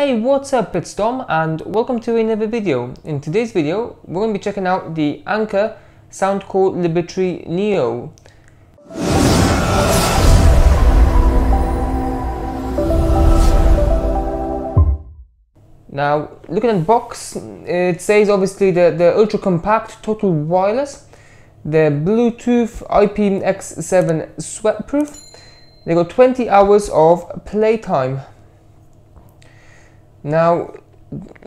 Hey, what's up, it's Tom and welcome to another video. In today's video, we're going to be checking out the Anker Soundcore Liberty Neo. Now, looking at the box, it says obviously the ultra compact, total wireless, the Bluetooth IPX7 sweatproof. They got 20 hours of playtime. Now,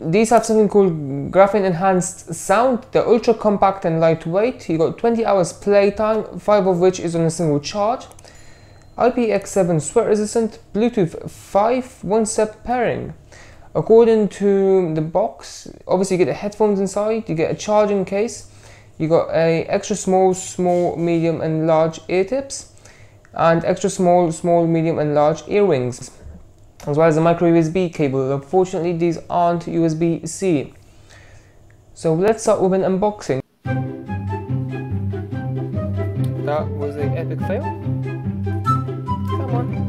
these have something called graphene enhanced sound. They're ultra compact and lightweight. You got 20 hours playtime, 5 of which is on a single charge. IPX7 sweat resistant, Bluetooth 5, one step pairing. According to the box, obviously you get the headphones inside, you get a charging case, you got a extra small, medium and large ear tips, and extra small, medium and large earrings, as well as a micro USB cable. Unfortunately, these aren't USB-C. So let's start with an unboxing. That was an epic fail. Come on.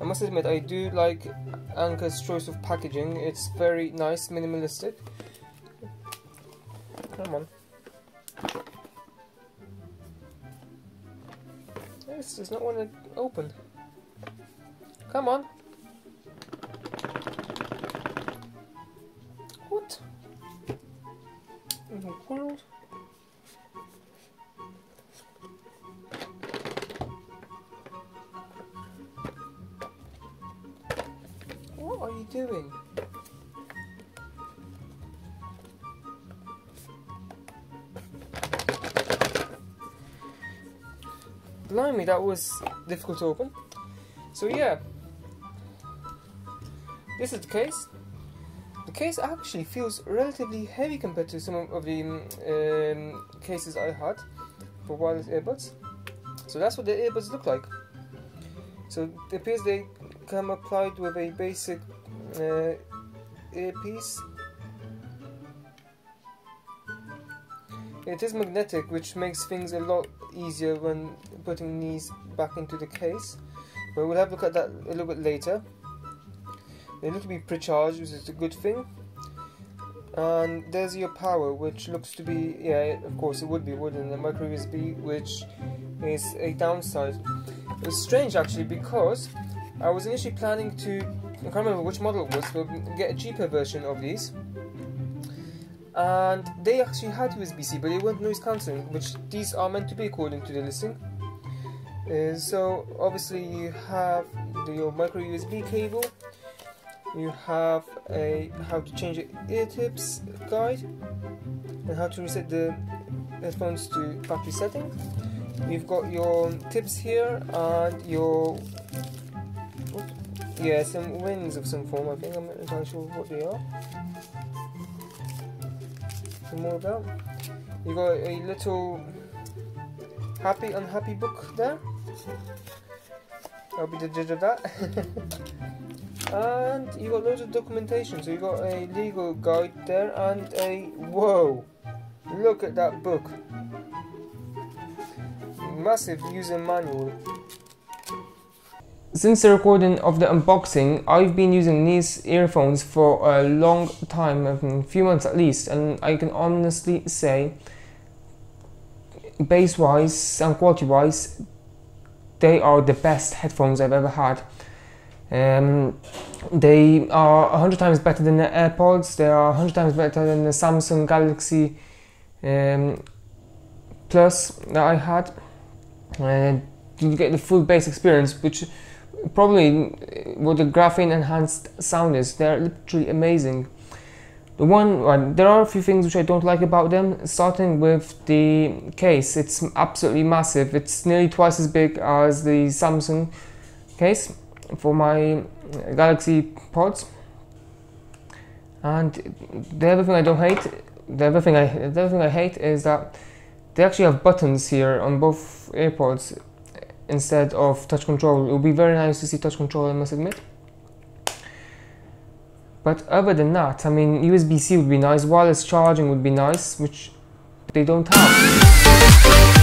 I must admit, I do like Anker's choice of packaging. It's very nice, minimalistic. Come on. This does not want to open. Come on. What in the world? What are you doing? Blimey, that was difficult to open. So yeah, this is the case. The case actually feels relatively heavy compared to some of the cases I had for wireless earbuds. So that's what the earbuds look like. So it appears they come applied with a basic earpiece. It is magnetic, which makes things a lot easier when putting these back into the case, but we'll have a look at that a little bit later. They look to be pre-charged, which is a good thing. And there's your power, which looks to be, yeah, of course it would be, wouldn't it? A micro USB, which is a downside. It's strange actually, because I was initially planning to, I can't remember which model it was, but get a cheaper version of these, and they actually had USB-C, but they weren't noise cancelling, which these are meant to be according to the listing. So obviously you have your micro USB cable, you have a how to change your ear tips guide, and how to reset the headphones to factory setting. You've got your tips here and your, yeah, some wings of some form. I think I'm not entirely sure what they are. Some more about. You got a little happy unhappy book there. I'll be the judge of that. And you got loads of documentation. So you got a legal guide there and a, whoa! Look at that book. Massive user manual. Since the recording of the unboxing, I've been using these earphones for a long time, a few months at least, and I can honestly say, bass-wise, sound quality-wise, they are the best headphones I've ever had. They are 100 times better than the AirPods, they are 100 times better than the Samsung Galaxy Plus that I had. You get the full bass experience, which probably what the graphene enhanced sound is. They're literally amazing. There are a few things which I don't like about them, starting with the case. It's absolutely massive. It's nearly twice as big as the Samsung case for my Galaxy Pods. And the other thing I hate is that they actually have buttons here on both AirPods instead of touch control. It would be very nice to see touch control, I must admit. But other than that, I mean, USB-C would be nice, wireless charging would be nice, which they don't have.